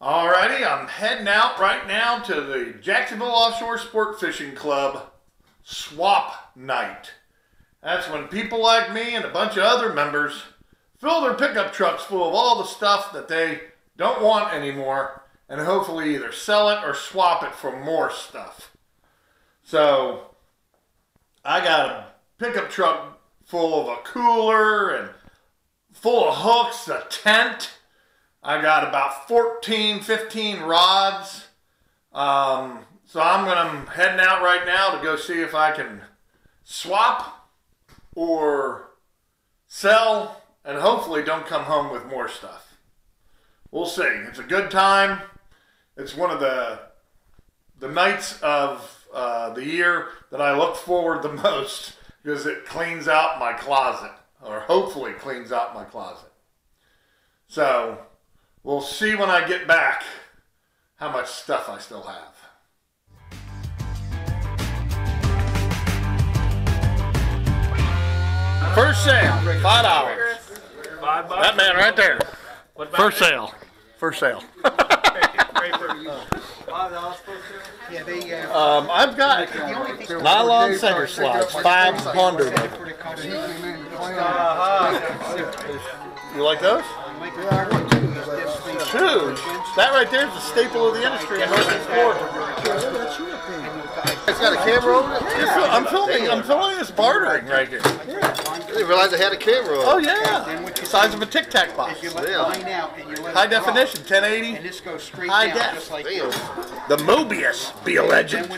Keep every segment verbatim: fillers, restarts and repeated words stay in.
Alrighty, I'm heading out right now to the Jacksonville Offshore Sport Fishing Club swap night. That's when people like me and a bunch of other members fill their pickup trucks full of all the stuff that they don't want anymore and hopefully either sell it or swap it for more stuff. So I got a pickup truck full of a cooler and full of hooks, a tent. I got about fourteen, fifteen rods. Um, so I'm gonna, I'm heading out right now to go see if I can swap or sell and hopefully don't come home with more stuff. We'll see. It's a good time. It's one of the, the nights of uh, the year that I look forward the most because it cleans out my closet, or hopefully cleans out my closet. So we'll see when I get back how much stuff I still have. First sale, five dollars. Five bucks. That man right there. What about first sale. First sale. Yeah, they. Um, I've got nylon center slots, five hundred. You like those? Dude, that right there is the staple of the industry in Northern Florida. It's got a camera over it? Yeah. I'm filming, I'm filming this bartering right here. Yeah. I didn't realize I had a camera over it. Oh yeah, the size of a Tic Tac box. Yeah. High definition, ten eighty, high def. The Mobius, be a legend.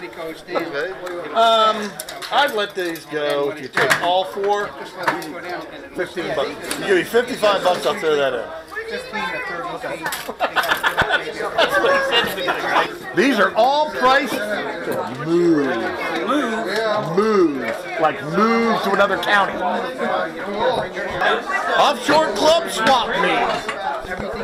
Um, I'd let these go if you take all four. fifteen bucks. You give me fifty-five bucks, I'll throw that in. These are all priced to move, move, move, like move to another county. Offshore club swap meet.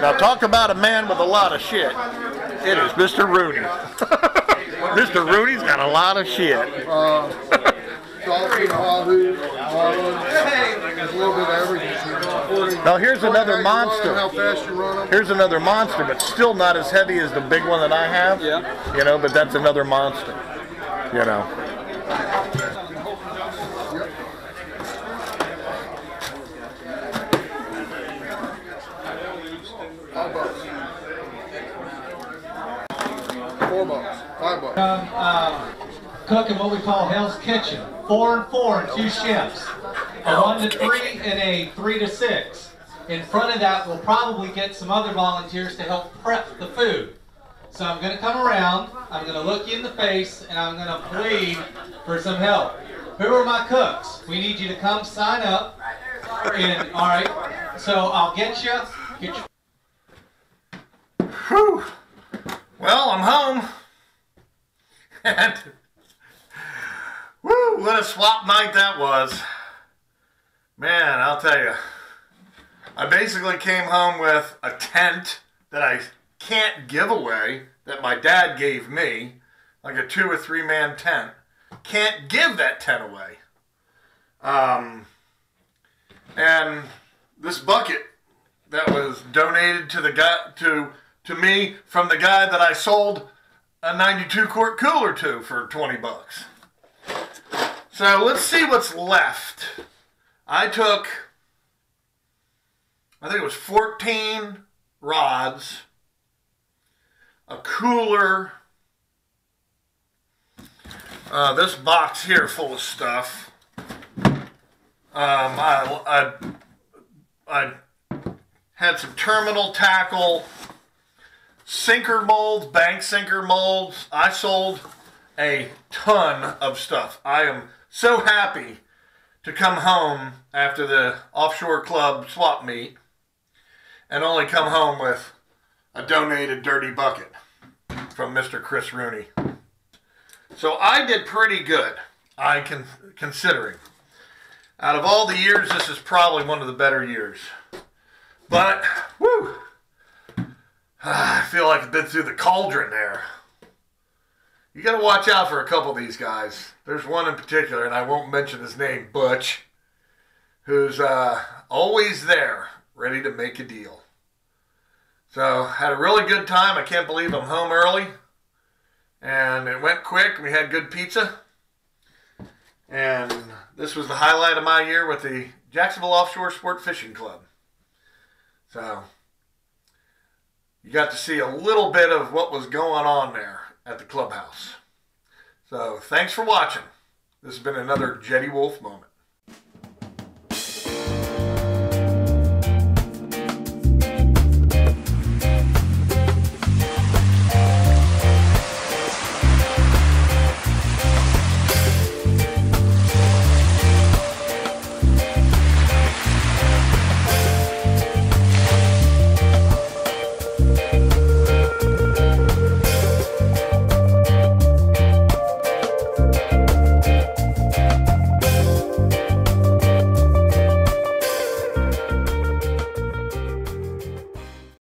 Now talk about a man with a lot of shit. It is Mister Rooney. Mister Rooney's got a lot of shit. Uh, now here's another monster. Here's another monster, but still not as heavy as the big one that I have. Yeah. You know, but that's another monster. You know. From um, cooking what we call Hell's Kitchen, four and four in two shifts, a one to three and a three to six. In front of that, we'll probably get some other volunteers to help prep the food. So I'm going to come around, I'm going to look you in the face, and I'm going to plead for some help. Who are my cooks? We need you to come sign up. And all right, so I'll get you. Get you. Whew. Well, I'm home. And, woo, what a swap night that was. Man, I'll tell you. I basically came home with a tent that I can't give away, that my dad gave me, like a two or three man tent. Can't give that tent away. Um, and this bucket that was donated to the guy, to, to me from the guy that I sold a ninety-two quart cooler too for twenty bucks. So let's see what's left. I took, I think it was fourteen rods, a cooler, uh, this box here full of stuff. Um, I, I, I had some terminal tackle, sinker molds, bank sinker molds. I sold a ton of stuff. I am so happy to come home after the offshore club swap meet and only come home with a donated dirty bucket from Mister Chris Rooney. So I did pretty good, I can considering. Out of all the years, this is probably one of the better years. But, woo! I feel like I've been through the cauldron there. You got to watch out for a couple of these guys. There's one in particular, and I won't mention his name, Butch, who's uh, always there, ready to make a deal. So, had a really good time. I can't believe I'm home early. And it went quick. We had good pizza. And this was the highlight of my year with the Jacksonville Offshore Sport Fishing Club. So, you got to see a little bit of what was going on there at the clubhouse. So, thanks for watching. This has been another Jetty Wolf moment.